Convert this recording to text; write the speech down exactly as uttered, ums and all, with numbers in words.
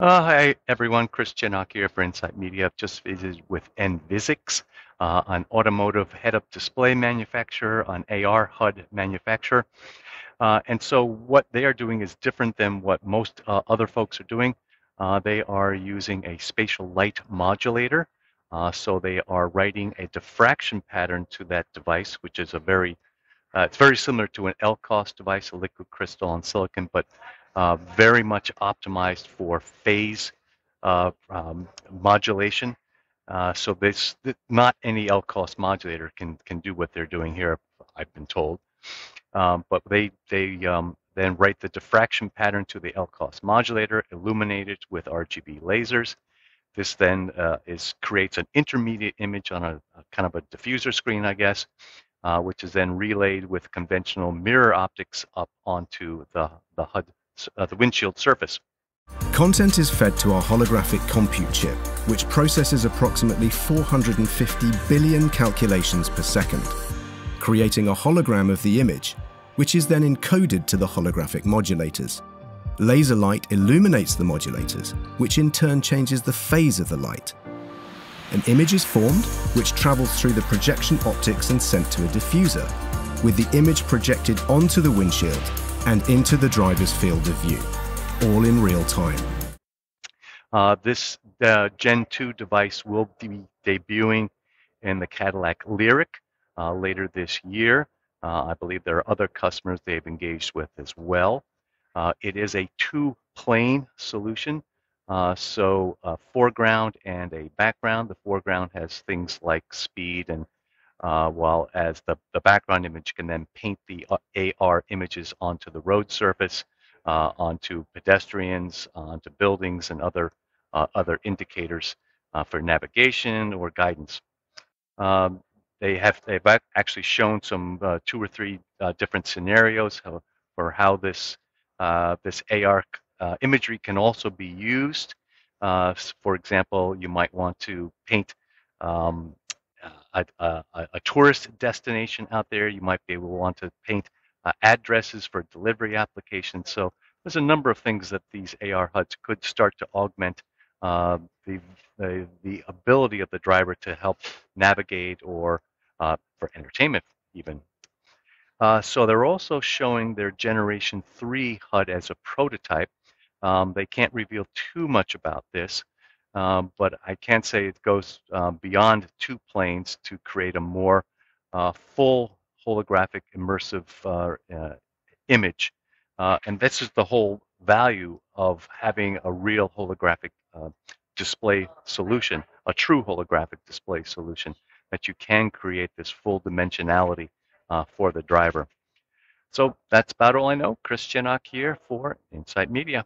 Uh, hi, everyone. Chris Chinnock here for Insight Media. I've just visited with Envisics, uh, an automotive head-up display manufacturer, an A R H U D manufacturer. Uh, and so what they are doing is different than what most uh, other folks are doing. Uh, they are using a spatial light modulator. Uh, so they are writing a diffraction pattern to that device, which is a very, uh, it's very similar to an L C O S device, a liquid crystal on silicon, but Uh, very much optimized for phase uh, um, modulation. Uh, so this, not any L C O S modulator can can do what they're doing here, I've been told. Um, but they they um, then write the diffraction pattern to the L C O S modulator, illuminate it with R G B lasers. This then uh, is creates an intermediate image on a, a kind of a diffuser screen, I guess, uh, which is then relayed with conventional mirror optics up onto the the H U D. Uh, the windshield surface. Content is fed to our holographic compute chip, which processes approximately four hundred fifty billion calculations per second, creating a hologram of the image, which is then encoded to the holographic modulators. Laser light illuminates the modulators, which in turn changes the phase of the light. An image is formed, which travels through the projection optics and sent to a diffuser, with the image projected onto the windshield and into the driver's field of view, all in real time. Uh, this uh, Gen two device will be debuting in the Cadillac Lyriq uh, later this year. Uh, I believe there are other customers they've engaged with as well. Uh, it is a two-plane solution, uh, so a foreground and a background. The foreground has things like speed and Uh, while as the, the background image can then paint the uh, A R images onto the road surface, uh, onto pedestrians, onto buildings, and other, uh, other indicators uh, for navigation or guidance. Um, they have, they've actually shown some uh, two or three uh, different scenarios how, for how this, uh, this A R uh, imagery can also be used. Uh, for example, you might want to paint um, A, a, a tourist destination out there. You might be able to want to paint uh, addresses for delivery applications. So there's a number of things that these A R H U Ds could start to augment uh, the, the the ability of the driver to help navigate or uh, for entertainment even. Uh, so they're also showing their Generation three H U D as a prototype. Um, they can't reveal too much about this. Um, but I can say it goes uh, beyond two planes to create a more uh, full holographic immersive uh, uh, image. Uh, and this is the whole value of having a real holographic uh, display solution, a true holographic display solution, that you can create this full dimensionality uh, for the driver. So that's about all I know. Chris Chinnock here for Insight Media.